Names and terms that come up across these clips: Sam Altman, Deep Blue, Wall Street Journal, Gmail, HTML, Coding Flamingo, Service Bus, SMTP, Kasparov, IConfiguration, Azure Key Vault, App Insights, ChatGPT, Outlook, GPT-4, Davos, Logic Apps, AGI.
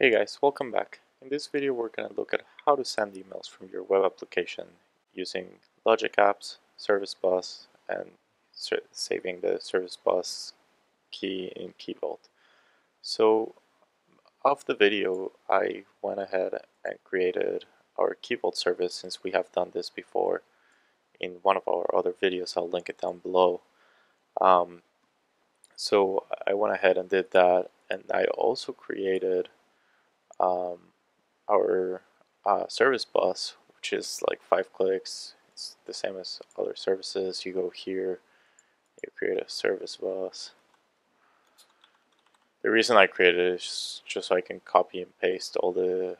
Hey guys, welcome back. In this video we're going to look at how to send emails from your web application using Logic Apps, Service Bus, and saving the Service Bus key in Key Vault. So, off the video I went ahead and created our Key Vault service since we have done this before in one of our other videos. I'll link it down below. So I went ahead and did that, and I also created our service bus, which is like 5 clicks. It's the same as other services. You go here, you create a service bus. The reason I created it is just so I can copy and paste all the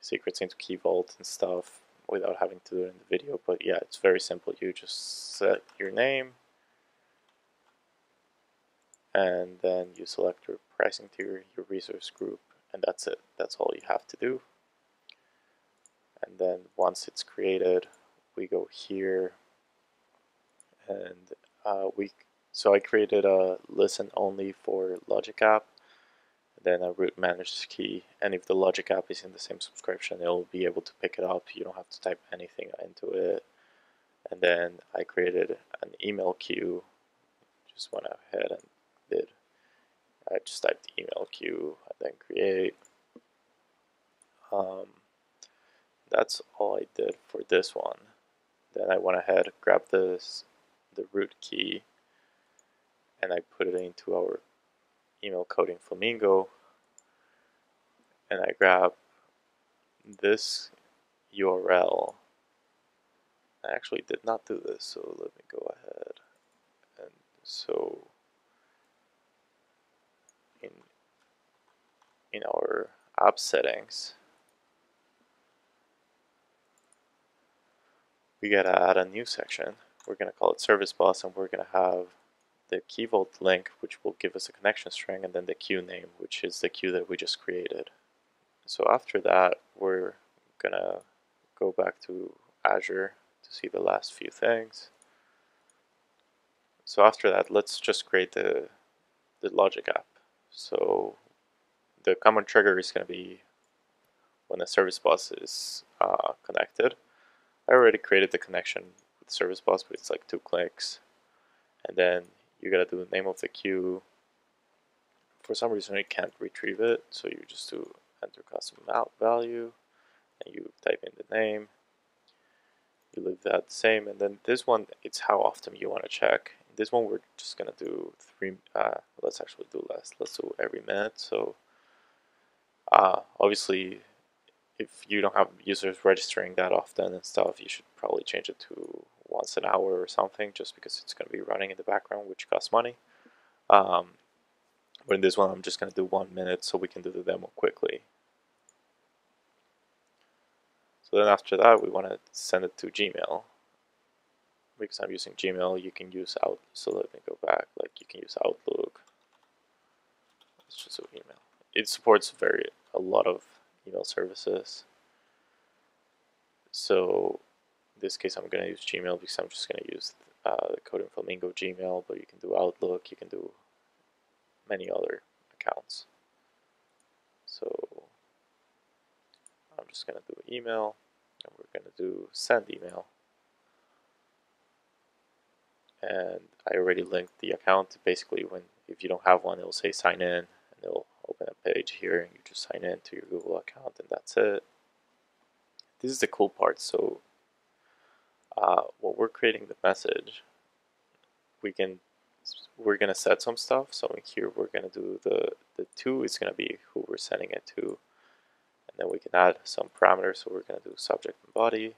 secrets into Key Vault and stuff without having to do it in the video. But yeah, it's very simple. You just set your name, and then you select your pricing tier, your resource group, and that's it. That's all you have to do. And then once it's created, we go here, and so I created a listen only for Logic App, then a root managed key, and if the Logic App is in the same subscription, it'll be able to pick it up. You don't have to type anything into it. And then I created an email queue. Just went ahead and did. I just typed email queue and then create. That's all I did for this one. Then I went ahead, grabbed the root key, and I put it into our email code in Flamingo, and I grab this URL. I actually did not do this, so let me go ahead. And so in our app settings, we gotta add a new section. We're gonna call it Service Bus, and we're gonna have the Key Vault link, which will give us a connection string, and then the queue name, which is the queue that we just created. So after that, we're gonna go back to Azure to see the last few things. So after that, let's just create the Logic App. So the common trigger is gonna be when the Service Bus is connected. I already created the connection with Service Bus, but it's like 2 clicks. And then you gotta do the name of the queue. For some reason you can't retrieve it, so you just do enter custom value, and you type in the name. You leave that same, and then this one, it's how often you want to check. In this one we're just gonna do let's actually do less. Let's do every minute. So obviously if you don't have users registering that often and stuff, you should probably change it to once an hour or something, just because it's going to be running in the background, which costs money. But in this one, I'm just going to do 1 minute so we can do the demo quickly. So then after that, we want to send it to Gmail. Because I'm using Gmail, you can use Outlook. So let me go back. Like, you can use Outlook. Let's just do email. It supports a lot of email services. So in this case, I'm going to use Gmail because I'm just going to use the code in Flamingo Gmail, but you can do Outlook, you can do many other accounts. So I'm just going to do email, and we're going to do send email. And I already linked the account. Basically, if you don't have one, it'll say sign in, and it'll open a page here, and you just sign in to your Google account, and that's it. This is the cool part. So while we're creating the message, we're gonna set some stuff. So in here we're gonna do the to is gonna be who we're sending it to, and then we can add some parameters. So we're gonna do subject and body,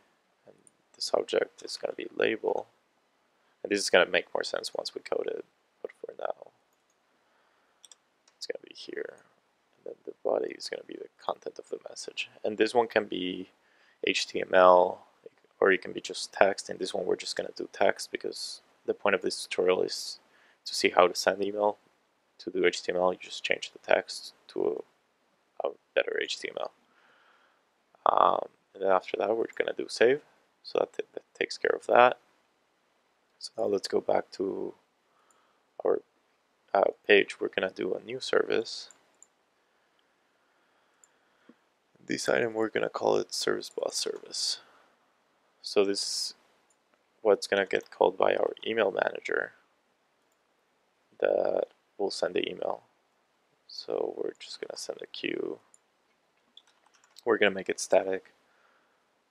and the subject is gonna be label, and this is gonna make more sense once we code it. But for now, it's gonna be here, and then the body is gonna be the content of the message. And this one can be HTML, or it can be just text. In this one, we're just going to do text because the point of this tutorial is to see how to send email. To do HTML, you just change the text to a better HTML. And then after that, we're going to do save. So that takes care of that. So now let's go back to our page. We're going to do a new service. this item, we're going to call it Service Bus service. So this is what's going to get called by our email manager that will send the email. So we're just going to send a queue. We're going to make it static.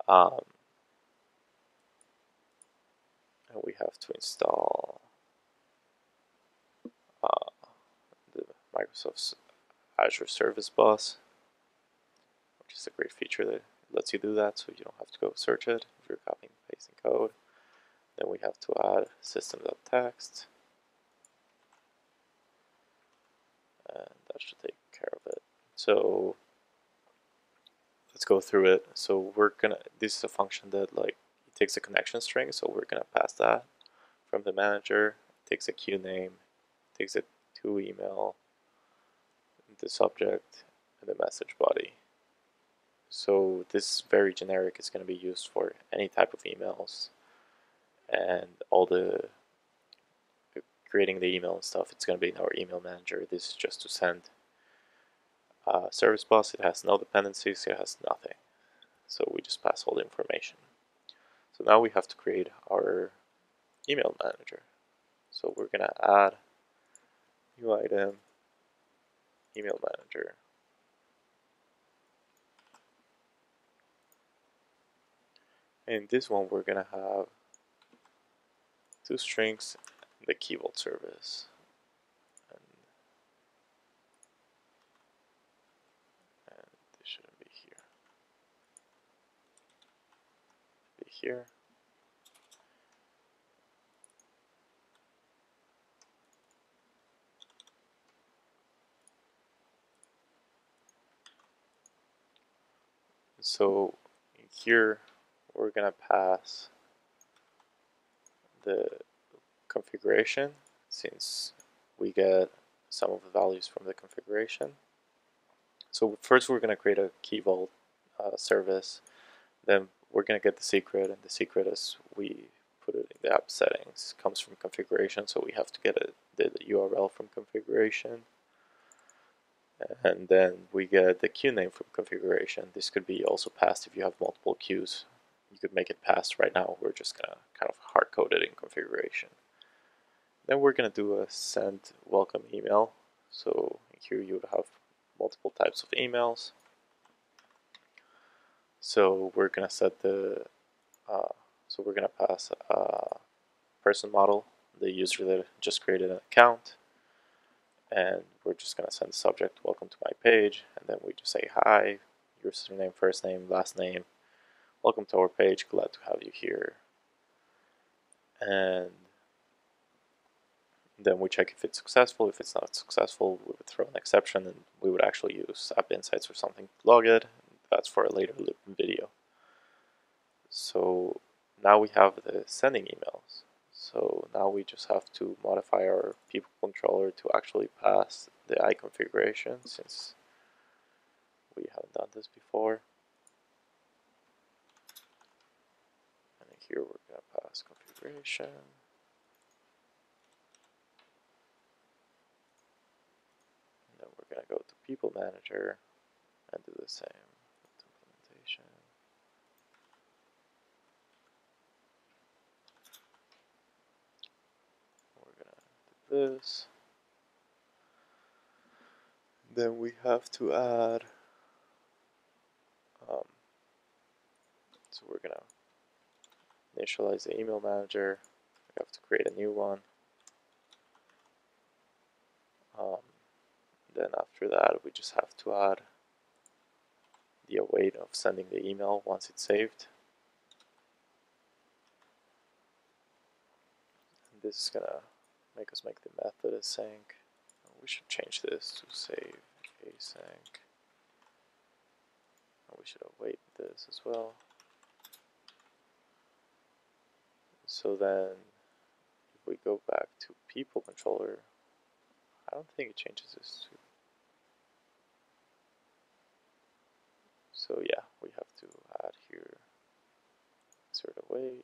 And we have to install the Microsoft's Azure Service Bus, which is a great feature that lets you do that, so you don't have to go search it if you're copying and pasting code. Then we have to add system.text, and that should take care of it. So let's go through it. So we're gonna, this is a function that it takes a connection string, so we're gonna pass that from the manager. It takes a queue name, it takes it to email, the subject, and the message body. So this is very generic. It's going to be used for any type of emails, and all the creating the email and stuff, it's going to be in our email manager. This is just to send Service Bus. It has no dependencies. It has nothing. So we just pass all the information. So now we have to create our email manager. So we're going to add new item, email manager. In this one, we're going to have two strings and the Key Vault service. And this shouldn't be here. Be here. So here, we're going to pass the configuration, since we get some of the values from the configuration. So first we're going to create a Key Vault service. Then we're going to get the secret, and the secret, as we put it in the app settings, comes from configuration. So we have to get the URL from configuration. And then we get the queue name from configuration. This could be also passed if you have multiple queues. You could make it pass. Right now, we're just going to kind of hard code it in configuration. Then we're going to do a send welcome email. So here you would have multiple types of emails. So we're going to set the, so we're going to pass a person model, the user that just created an account. And we're just going to send subject welcome to my page, and then we just say hi, your surname, first name, last name, welcome to our page, glad to have you here. And then we check if it's successful. If it's not successful, we would throw an exception, and we would actually use App Insights or something to log it. That's for a later video. So now we have the sending emails. So now we just have to modify our people controller to actually pass the IConfiguration, since we haven't done this before. And here we're going to pass configuration. And then we're going to go to people manager and do the same with implementation. This, then we have to add, so we're gonna initialize the email manager. We have to create a new one. Then after that, we just have to add the await of sending the email once it's saved. And this is gonna make us make the method async. We should change this to save async. And we should await this as well. So then, if we go back to people controller, I don't think it changes this to. So yeah, we have to add here insert await.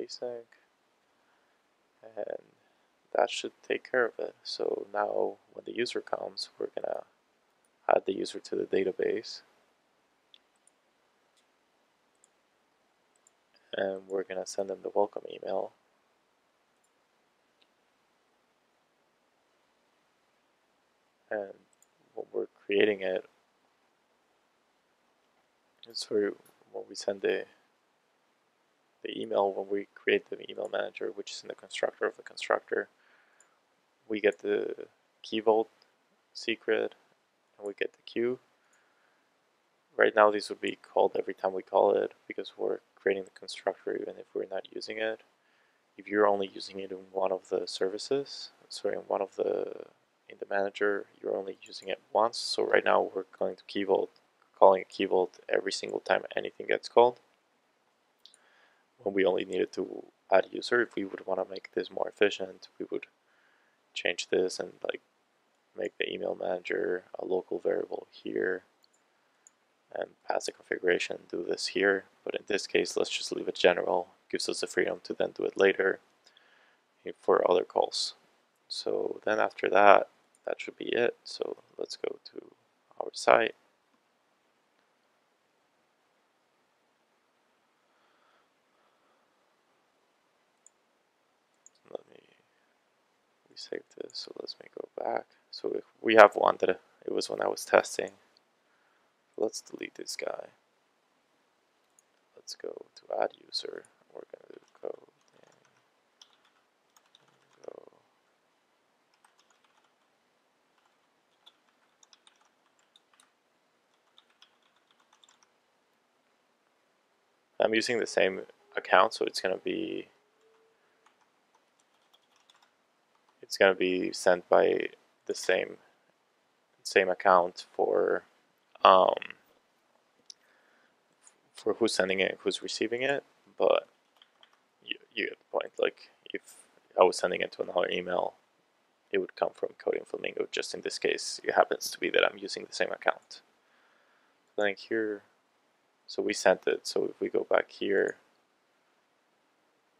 Async, and that should take care of it. So now when the user comes, we're gonna add the user to the database, and we're gonna send them the welcome email. And when we're creating it, sorry, when we send the email, when we create the email manager, which is in the constructor of the constructor, we get the key vault secret and we get the queue. Right now these would be called every time we call it because we're creating the constructor even if we're not using it. If you're only using it in one of the services, sorry, in one of the, in the manager, you're only using it once. So right now we're going to key vault, calling a key vault every single time anything gets called. When we only needed to add user, if we would want to make this more efficient, we would change this and like make the email manager a local variable here and pass the configuration, do this here. But in this case, let's just leave it general. It gives us the freedom to then do it later for other calls. So then after that, that should be it. So let's go to our site. Save this, so let's go back. So if we have one that it was when I was testing. Let's delete this guy. Let's go to add user. We're gonna go I'm using the same account, so it's gonna be sent by the same account for who's sending it, who's receiving it. But you get the point. Like if I was sending it to another email, it would come from Coding Flamingo. Just in this case, it happens to be that I'm using the same account. Then here, so we sent it. So if we go back here,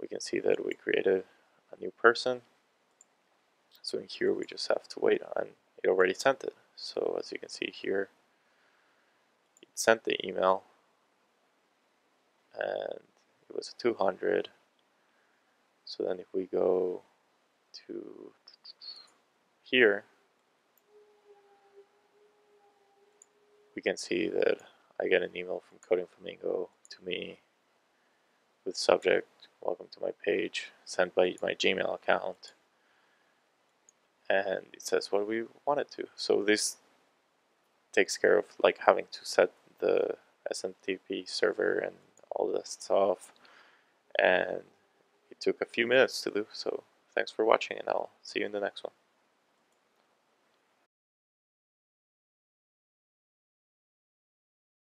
we can see that we created a new person. So in here, we just have to wait on it already sent it. So as you can see here, it sent the email and it was 200. So then if we go to here, we can see that I get an email from Coding Flamingo to me with subject, welcome to my page, sent by my Gmail account. And it says what we want it to. So this takes care of like having to set the SMTP server and all that stuff. And it took a few minutes to do. So thanks for watching, and I'll see you in the next one.